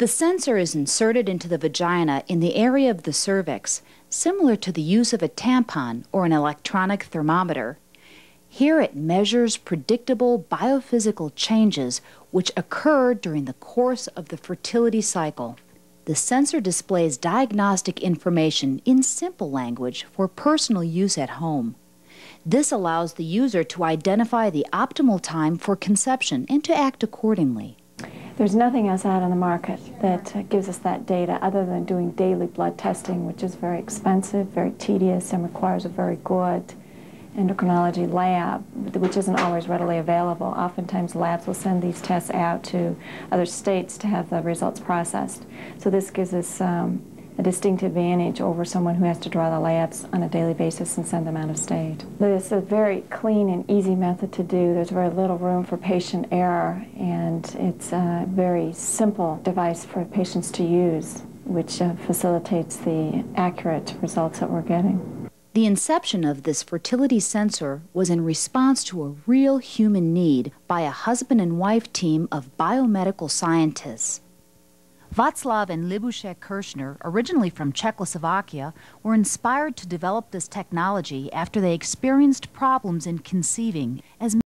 The sensor is inserted into the vagina in the area of the cervix, similar to the use of a tampon or an electronic thermometer. Here it measures predictable biophysical changes which occur during the course of the fertility cycle. The sensor displays diagnostic information in simple language for personal use at home. This allows the user to identify the optimal time for conception and to act accordingly. There's nothing else out on the market that gives us that data other than doing daily blood testing, which is very expensive, very tedious, and requires a very good endocrinology lab, which isn't always readily available. Oftentimes labs will send these tests out to other states to have the results processed. So this gives us a distinct advantage over someone who has to draw the labs on a daily basis and send them out of state. This is a very clean and easy method to do. There's very little room for patient error, and it's a very simple device for patients to use, which facilitates the accurate results that we're getting. The inception of this fertility sensor was in response to a real human need by a husband and wife team of biomedical scientists. Václav and Libuše Kirsner, originally from Czechoslovakia, were inspired to develop this technology after they experienced problems in conceiving, as